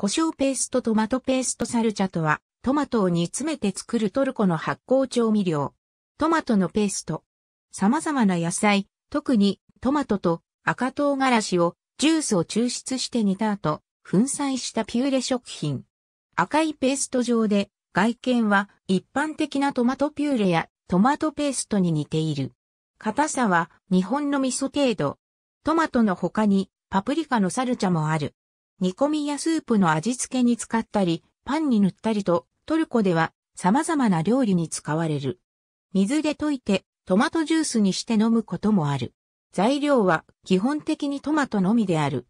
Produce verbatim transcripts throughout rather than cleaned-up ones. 胡椒ペーストトマトペーストサルチャとは、トマトを煮詰めて作るトルコの発酵調味料。トマトのペースト。様々な野菜、特にトマトと赤唐辛子を、ジュースを抽出して煮た後、粉砕したピューレ食品。赤いペースト状で、外見は一般的なトマトピューレやトマトペーストに似ている。硬さは日本の味噌程度。トマトの他にパプリカのサルチャもある。煮込みやスープの味付けに使ったり、パンに塗ったりと、トルコでは様々な料理に使われる。水で溶いてトマトジュースにして飲むこともある。材料は基本的にトマトのみである。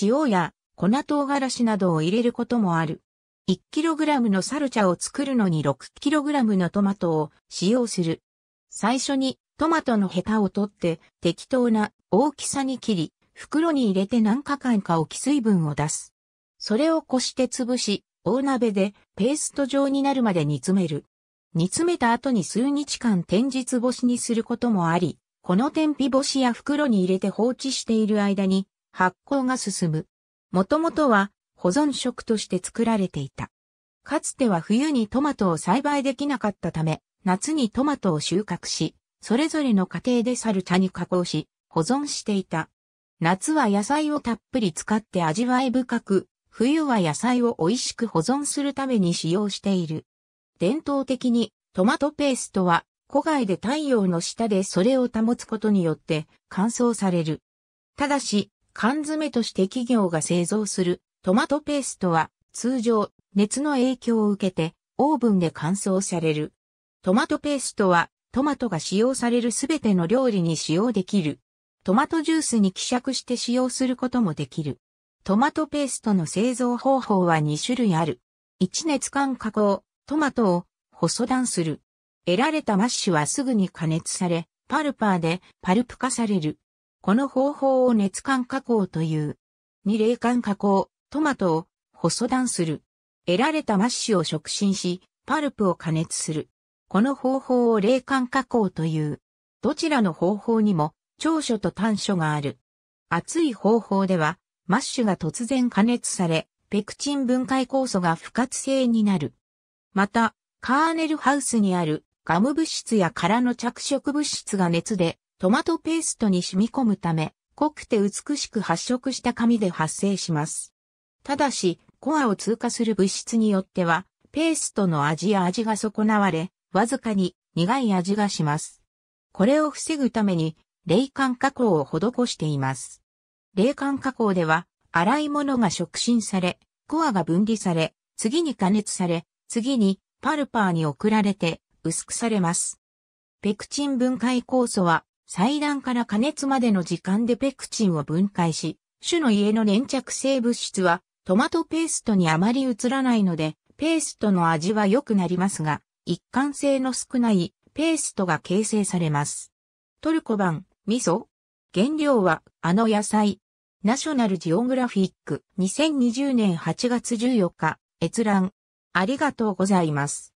塩や粉唐辛子などを入れることもある。いちキログラム のサルチャを作るのに ろくキログラム のトマトを使用する。最初にトマトのヘタを取って適当な大きさに切り、袋に入れて何日間か置き水分を出す。それをこして潰し、大鍋でペースト状になるまで煮詰める。煮詰めた後に数日間天日干しにすることもあり、この天日干しや袋に入れて放置している間に発酵が進む。もともとは保存食として作られていた。かつては冬にトマトを栽培できなかったため、夏にトマトを収穫し、それぞれの家庭でサルチャに加工し、保存していた。夏は野菜をたっぷり使って味わい深く、冬は野菜を美味しく保存するために使用している。伝統的にトマトペーストは、戸外で太陽の下でそれを保つことによって乾燥される。ただし、缶詰として企業が製造する。トマトペーストは通常熱の影響を受けてオーブンで乾燥される。トマトペーストはトマトが使用されるすべての料理に使用できる。トマトジュースに希釈して使用することもできる。トマトペーストの製造方法はにしゅるいある。いちねつかん加工、トマトを細断する。得られたマッシュはすぐに加熱され、パルパーでパルプ化される。この方法を熱間加工という。にれいかん加工。トマトを細断する。得られたマッシュを触診し、パルプを加熱する。この方法を冷間加工という。どちらの方法にも長所と短所がある。熱い方法では、マッシュが突然加熱され、ペクチン分解酵素が不活性になる。また、カーネルハウスにあるガム物質や殻の着色物質が熱でトマトペーストに染み込むため、濃くて美しく発色した紙で発生します。ただし、コアを通過する物質によっては、ペーストの味や味が損なわれ、わずかに苦い味がします。これを防ぐために、冷間加工を施しています。冷間加工では、洗い物が触診され、コアが分離され、次に加熱され、次にパルパーに送られて、薄くされます。ペクチン分解酵素は、採卵から加熱までの時間でペクチンを分解し、種の家の粘着性物質は、トマトペーストにあまり移らないので、ペーストの味は良くなりますが、一貫性の少ないペーストが形成されます。トルコ版、味噌。原料は、あの野菜。ナショナルジオグラフィック。にせんにじゅうねんはちがつじゅうよっか、閲覧。ありがとうございます。